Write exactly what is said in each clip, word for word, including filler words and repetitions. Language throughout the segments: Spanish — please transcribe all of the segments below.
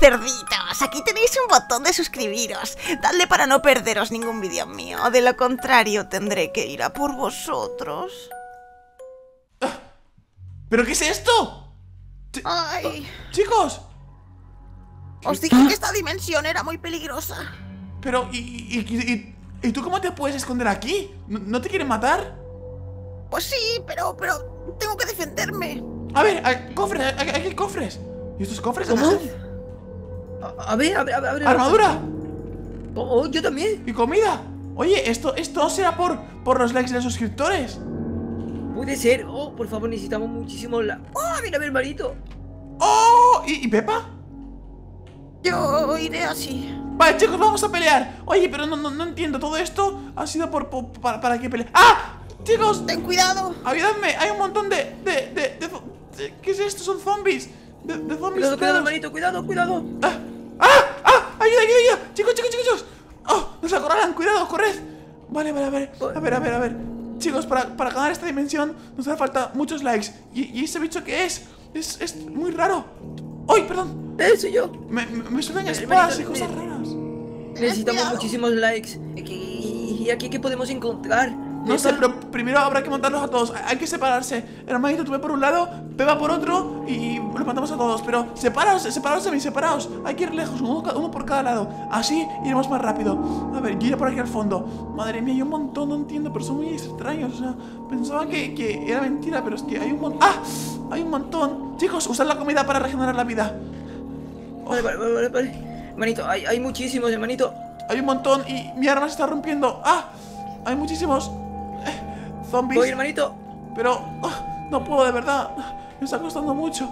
cerditos, aquí tenéis un botón de suscribiros. Dadle para no perderos ningún vídeo mío. De lo contrario, tendré que ir a por vosotros. ¿Pero qué es esto? Ay. ¡Chicos! Os dije que esta dimensión era muy peligrosa. Pero, ¿y, y, y, y tú cómo te puedes esconder aquí? ¿No, no te quieren matar? Pues sí, pero, pero tengo que defenderme. A ver, hay cofres, hay, hay, hay cofres. ¿Y estos cofres? ¿Cómo? A, a ver, a ver, a ver. ¿Armadura? Oh, oh, yo también. ¿Y comida? Oye, esto, esto será por, por los likes de los suscriptores. Puede ser. Oh, por favor, necesitamos muchísimo la... Oh, mira mi hermanito. Oh, ¿y, y Peppa? Yo iré así. Vale, chicos, vamos a pelear. Oye, pero no, no, no entiendo. Todo esto ha sido por, por para, para que pelear. ¡Ah! Chicos, ten cuidado. Ayudadme, hay un montón de... de, de, de, de ¿qué es esto? Son zombies. De, de zombies. Cuidado, cuidado, hermanito, cuidado, cuidado. ¡Ah! ¡Ah! ¡Ah! ¡Ayuda, ayuda, ayuda! Chicos, chicos, chicos. ¡Oh! ¡Nos acorralan! ¡Cuidado, corred! Vale, vale, vale. A ver, a ver, a ver. Chicos, para, para ganar esta dimensión nos hace falta muchos likes. ¿Y, y ese bicho qué es? Es, es muy raro. ¡Ay, perdón! ¡Eh, soy yo! Me, me, me suenan espadas y cosas raras. Necesitamos muchísimos likes. ¿Y aquí qué podemos encontrar? No sé, pero primero habrá que montarlos a todos. Hay que separarse. Hermanito, tú ve por un lado, Peppa por otro y los matamos a todos. Pero separaos, separaos de mí, separaos. Hay que ir lejos, uno, uno por cada lado. Así iremos más rápido. A ver, yo iré por aquí al fondo. Madre mía, hay un montón, no entiendo, pero son muy extraños. O sea, pensaba que, que era mentira, pero es que hay un montón. ¡Ah! Hay un montón. Chicos, usad la comida para regenerar la vida. Oh. Vale, vale, vale, vale. Hermanito, hay, hay muchísimos, hermanito. Hay un montón y mi arma se está rompiendo. ¡Ah! Hay muchísimos. Zombies. Voy, hermanito. Pero oh, no puedo, de verdad. Me está costando mucho.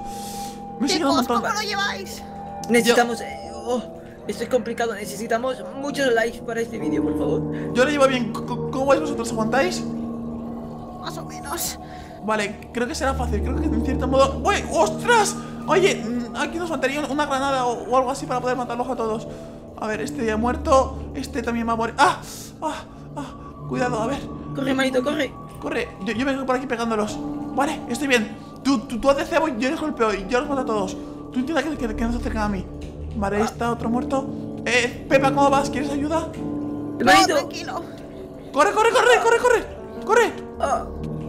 Me siguen un montón. ¿Cómo lo lleváis? Necesitamos... Eh, oh, esto es complicado. Necesitamos muchos likes para este vídeo, por favor. Yo lo llevo bien. ¿Cómo vais vosotros? ¿Aguantáis? Más o menos. Vale, creo que será fácil. Creo que en cierto modo... ¡Uy! ¡Ostras! Oye, aquí nos faltaría una granada o, o algo así para poder matarlos a todos. A ver, este ya ha muerto. Este también va a morir. ¡Ah! ¡Ah! ¡Ah! Cuidado, a ver. Corre, hermanito, corre. Corre, yo, yo vengo por aquí pegándolos. Vale, estoy bien. Tú, tú, tú haces cebo y yo les golpeo y yo los mato a todos. Tú entiendes que, que, que no se acercan a mí. Vale, ah. Está otro muerto. Eh, Peppa, ¿cómo vas? ¿Quieres ayuda? No, tranquilo. Corre, corre, corre, corre, corre. Corre. Ah.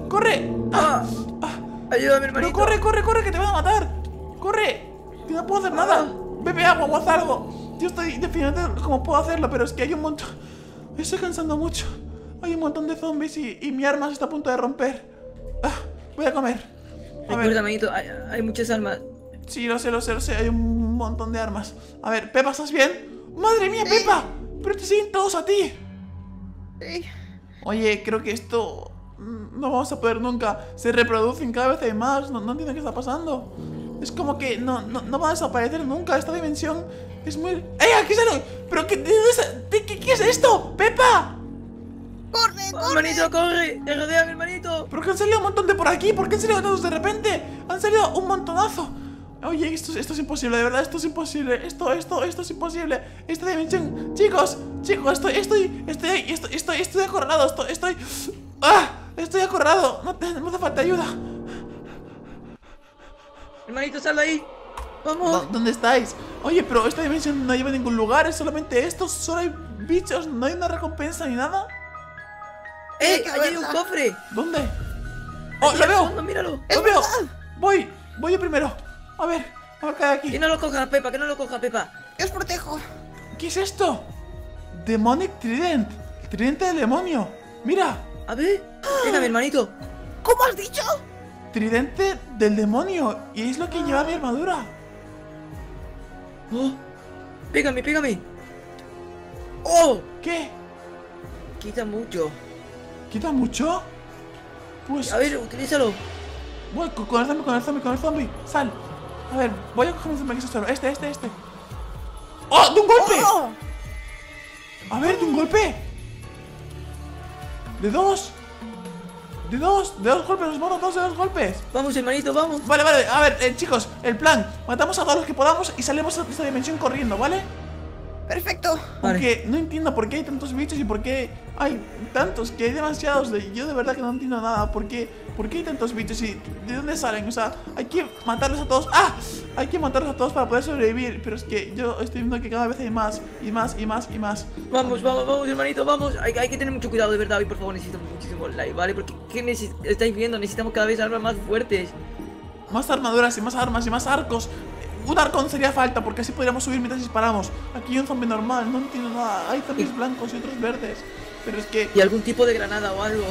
Corre. Ah. Ah. Ayúdame, hermanito. No, corre, corre, corre, que te van a matar. Corre. Yo no puedo hacer nada. Bebe agua o haz algo. Yo estoy definiendo cómo puedo hacerlo, pero es que hay un montón. Me estoy cansando mucho. Hay un montón de zombies y, y mi arma se está a punto de romper. Ah, voy a comer. A ver. Recuerda, amiguito, hay, hay muchas armas. Sí, lo sé, lo sé, lo sé. Hay un montón de armas. A ver, Peppa, ¿estás bien? ¡Madre mía, sí. Peppa! ¡Pero te siguen todos a ti! Sí. Oye, creo que esto no vamos a poder nunca. Se reproducen cada vez hay más. No, no entiendo qué está pasando. Es como que no, no, no va a desaparecer nunca. Esta dimensión es muy... ¡Eh, aquí sale! ¿Pero qué, qué, qué, qué es esto? ¡Peppa! ¡Corre, corre! ¡Hermanito, corre! ¡Te rodea, mi hermanito! ¿Pero que han salido un montón de por aquí? ¿Por qué han salido todos de repente? ¡Han salido un montonazo! Oye, esto, esto es imposible, de verdad, esto es imposible. Esto, esto, esto es imposible. Esta dimensión... Chicos, chicos, estoy, estoy, estoy, estoy, estoy, estoy acorralado, estoy, estoy... ¡Ah! Estoy acorralado, no, te, no hace falta ayuda. Hermanito, sal de ahí. ¡Vamos! ¿Dónde estáis? Oye, pero esta dimensión no lleva a ningún lugar, es solamente esto. Solo hay bichos, no hay una recompensa ni nada. ¡Eh! ¡Ahí hay un cofre! ¿Dónde? ¡Oh, lo veo! Fondo, ¡míralo! ¡Lo veo! ¡Voy! ¡Voy yo primero! A ver, a ver qué hay aquí. Que no lo coja, Peppa, que no lo coja, Peppa. ¡Yo os protejo! ¿Qué es esto? Demonic Trident. El tridente del demonio. ¡Mira! A ver, déjame, hermanito. ¿Cómo has dicho? Tridente del demonio. Y es lo que lleva mi armadura. ¡Oh! ¡Pégame, pégame! ¡Oh! ¿Qué? Quita mucho. ¿Quita mucho? Pues... A ver, utilízalo. Voy, con el zombie, con el zombie, con el zombie. Sal. A ver, voy a coger un zombie que es solo. Este, este, este. ¡Oh! ¡De un golpe! ¡Oh! A ver, de un golpe. De dos. De dos. De dos golpes, los monos, dos de dos golpes. Vamos, hermanito, vamos. Vale, vale. A ver, eh, chicos, el plan. Matamos a todos los que podamos y salimos a esta dimensión corriendo, ¿vale? Perfecto. Porque vale. No entiendo por qué hay tantos bichos y por qué hay tantos, que hay demasiados. De, yo de verdad que no entiendo nada. ¿Por qué, por qué hay tantos bichos y de dónde salen? O sea, hay que matarlos a todos. ¡Ah! Hay que matarlos a todos para poder sobrevivir. Pero es que yo estoy viendo que cada vez hay más y más y más y más. Vamos, vamos, vamos, hermanito, vamos. Hay, hay que tener mucho cuidado, de verdad. Y por favor, necesito muchísimo like, ¿vale? Porque ¿qué estáis viendo? Necesitamos cada vez armas más fuertes. Más armaduras y más armas y más arcos. Un arco no sería falta, porque así podríamos subir mientras disparamos. Aquí hay un zombie normal, no entiendo nada. Hay zombies blancos y otros verdes. Pero es que... Y algún tipo de granada o algo.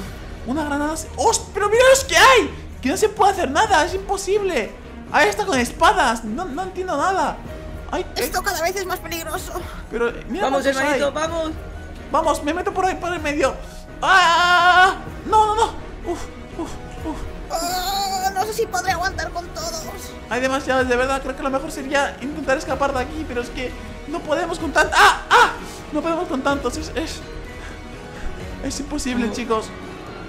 Una granada... Se... ¡Oh! ¡Pero mira los que hay! Que no se puede hacer nada, es imposible. Ahí está con espadas, no, no entiendo nada. Ay, esto eh... cada vez es más peligroso. Pero mira, vamos, hermanito, hay. vamos. Vamos, me meto por ahí, por el medio. ¡Ah! No, no, no. Uf, uf, uf. Oh, no sé si podré aguantar con todos. Hay demasiados, de verdad, creo que lo mejor sería intentar escapar de aquí, pero es que no podemos con tantos. ¡Ah! ¡Ah! No podemos con tantos, es... Es, es imposible, no. Chicos.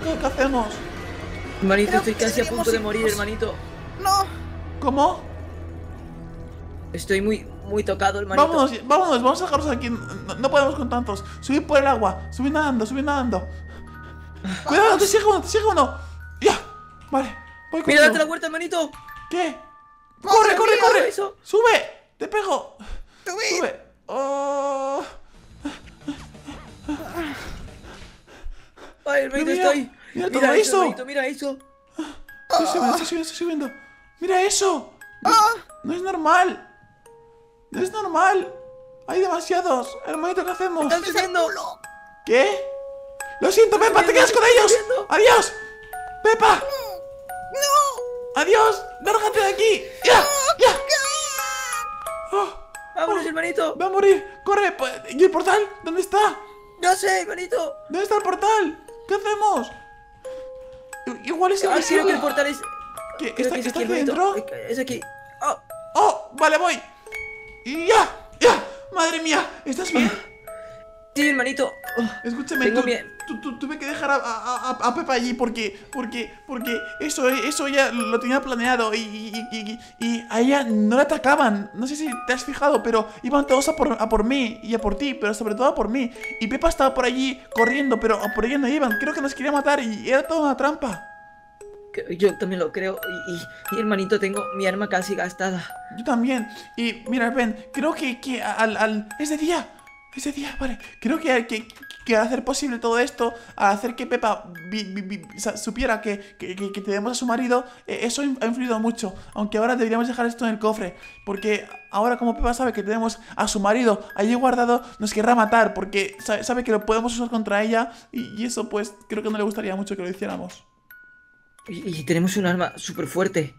¿Qué, qué hacemos? Hermanito, creo estoy casi a punto de morir, hermanito. No. ¿Cómo? Estoy muy, muy tocado, hermanito. Vámonos, vámonos, vamos a dejarlos aquí. No, no podemos con tantos. Subid por el agua, subid nadando, subid nadando. Cuidado, te sigue uno, te sigue uno. ¡Ya! Vale, voy con... Mira, date la vuelta, hermanito. ¿Qué? ¡Corre, corre, mío! corre! Eso. ¡Sube! ¡Te pego! ¡Sube! ¡Sube! ¡Oh! ¡Ay, hermanito, está ahí! ¡Mira, mira, mira eso! Hermanito, ¡mira eso! Estoy subiendo, estoy subiendo, estoy subiendo. ¡Mira eso! No, ah. no es normal. No es normal. Hay demasiados. Hermanito, ¿qué hacemos? ¡Están subiendo! ¿Qué? ¡Lo siento, Peppa! ¡Te quedas con ellos! ¡Adiós! ¡Peppa! ¡No! ¡Adiós! ¡Lárgate de aquí! ¡Ya! ¡Ya! Oh, ¡Vámonos, oh, hermanito! ¡Va a morir! ¡Corre! ¿Y el portal? ¿Dónde está? ¡No sé, hermanito! ¿Dónde está el portal? ¿Qué hacemos? Igual es el... Ah, creo que el portal es... ¿Qué? ¿Está, que es ¿está aquí, aquí dentro? Es aquí. ¡Oh! ¡Oh! ¡Vale, voy! ¡Ya! ¡Ya! ¡Madre mía! ¿Estás bien? Sí, hermanito. Escúchame, tú, tú, tú, tuve que dejar a, a, a Peppa allí porque, porque, porque eso, eso ya lo tenía planeado y, y, y, y a ella no la atacaban. No sé si te has fijado, pero iban todos a por, a por mí y a por ti, pero sobre todo a por mí. Y Peppa estaba por allí corriendo, pero a por ella no iban. Creo que nos quería matar y era toda una trampa. Yo también lo creo. Y, y hermanito, tengo mi arma casi gastada. Yo también. Y mira, ven, creo que, que al, al ese día... Ese día, vale, creo que, que, que al hacer posible todo esto, al hacer que Peppa vi, vi, vi, supiera que, que, que tenemos a su marido, eh, eso ha influido mucho. Aunque ahora deberíamos dejar esto en el cofre, porque ahora como Peppa sabe que tenemos a su marido allí guardado, nos querrá matar, porque sabe, sabe que lo podemos usar contra ella. Y, y eso pues creo que no le gustaría mucho que lo hiciéramos. Y, y tenemos un arma súper fuerte.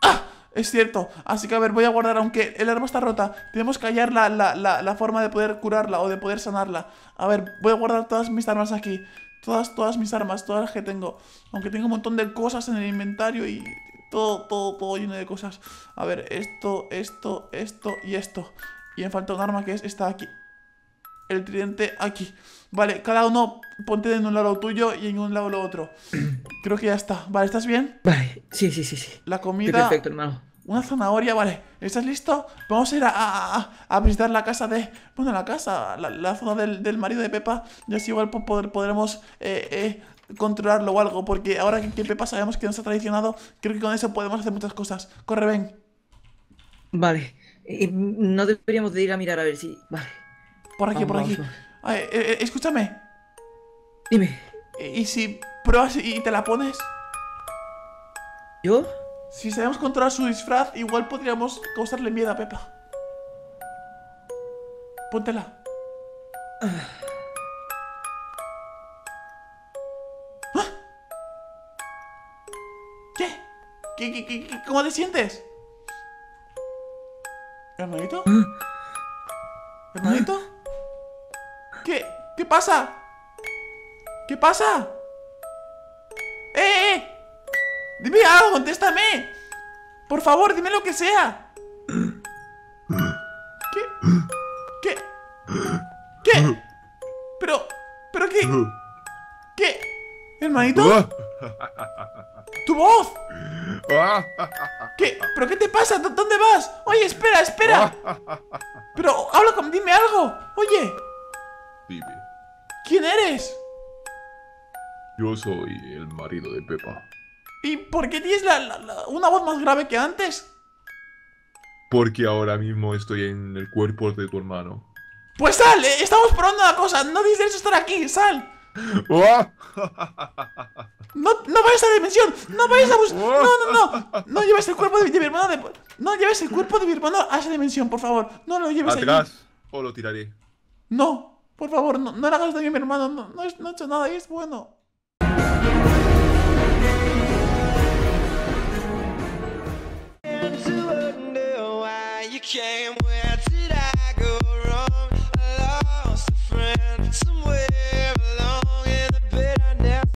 ¡Ah! Es cierto, así que a ver, voy a guardar, aunque el arma está rota, tenemos que hallar la, la, la, la forma de poder curarla o de poder sanarla. A ver, voy a guardar todas mis armas aquí, todas, todas mis armas, todas las que tengo. Aunque tengo un montón de cosas en el inventario y todo, todo, todo lleno de cosas. A ver, esto, esto, esto y esto. Y me falta un arma que es esta aquí. El tridente aquí. Vale, cada uno ponte en un lado lo tuyo y en un lado lo otro. Creo que ya está. Vale, ¿estás bien? Vale, sí, sí, sí, sí. La comida... Estoy perfecto, hermano. Una zanahoria, vale. ¿Estás listo? Vamos a ir a, a, a visitar la casa de... Bueno, la casa, la, la zona del, del marido de Peppa. Y así igual poder, podremos eh, eh, controlarlo o algo. Porque ahora que, que Peppa sabemos que nos ha traicionado, creo que con eso podemos hacer muchas cosas. Corre, ven. Vale. Eh, no deberíamos de ir a mirar a ver si... Vale. Por aquí, vamos, por aquí. Ay, eh, escúchame. Dime. ¿Y si pruebas y te la pones? ¿Yo? Si sabemos controlar su disfraz, igual podríamos causarle miedo a Peppa. Póntela. Ah. ¿Ah? ¿Qué? ¿Qué, qué, qué, qué? ¿Cómo te sientes? ¿Hermanito? ¿Ah? ¿Hermanito? ¿Ah? ¿Qué? ¿Qué pasa? ¿Qué pasa? ¡Eh, eh! Dime algo, contéstame. Por favor, dime lo que sea. ¿Qué? ¿Qué? ¿Qué? Pero... ¿Pero qué? ¿Qué? ¿Hermanito? ¿Tu voz? ¿Qué? ¿Pero qué te pasa? ¿Dónde vas? Oye, espera, espera. Pero habla con... dime algo. Oye. Dime. ¿Quién eres? Yo soy el marido de Peppa. ¿Y por qué tienes la, la, la, una voz más grave que antes? Porque ahora mismo estoy en el cuerpo de tu hermano. Pues sal, eh, estamos probando una cosa. No tienes derecho a estar aquí, sal. No, no vayas a la dimensión. No vayas a buscar. No, no, no. No lleves el cuerpo de, de mi hermano. De, no lleves el cuerpo de mi hermano a esa dimensión, por favor. No lo lleves allí. Atrás o lo tiraré. No, por favor, no, no le hagas daño a mi hermano. No, no, no he hecho nada y es bueno. Can't wait.